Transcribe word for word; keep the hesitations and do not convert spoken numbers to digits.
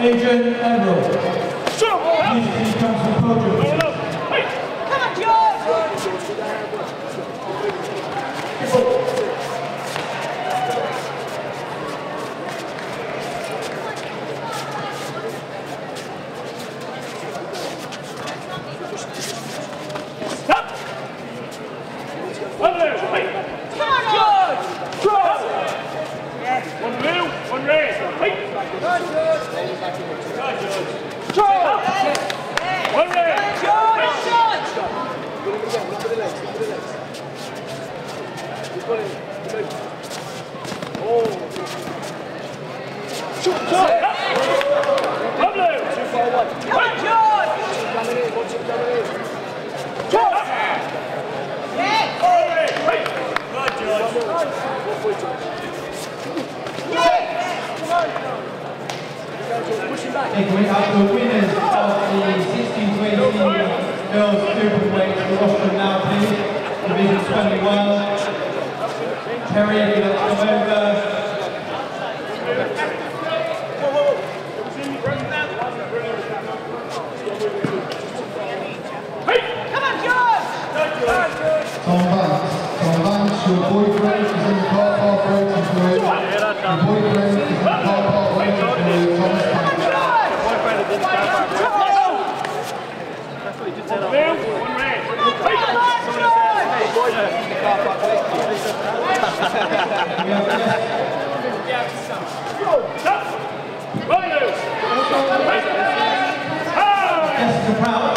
Adrian Emerald. He comes from Portugal. Come on, George! Stop! One there! Come on, George! George! Yes. One blue, one red. Go, George! Go, George! George! One way! George! George! Look at the legs, look at the legs. He's got it, he's got it. Oh! Shoot! George! One blue! Too far away. Come on, George! Coming in, watch him coming in. George! Yes! All right! Right! Right, George! One way, George. Yes! Come on! Taking up the winners of the sixteen twenty girls superweight to Washington now, please. Division twenty-one. Terry, if you'd like to come over. Come on, George! Tom Banks. Tom Banks, your boyfriend is in the car park road to Floyd. Your boyfriend is in the car park road to Floyd. That's the problem.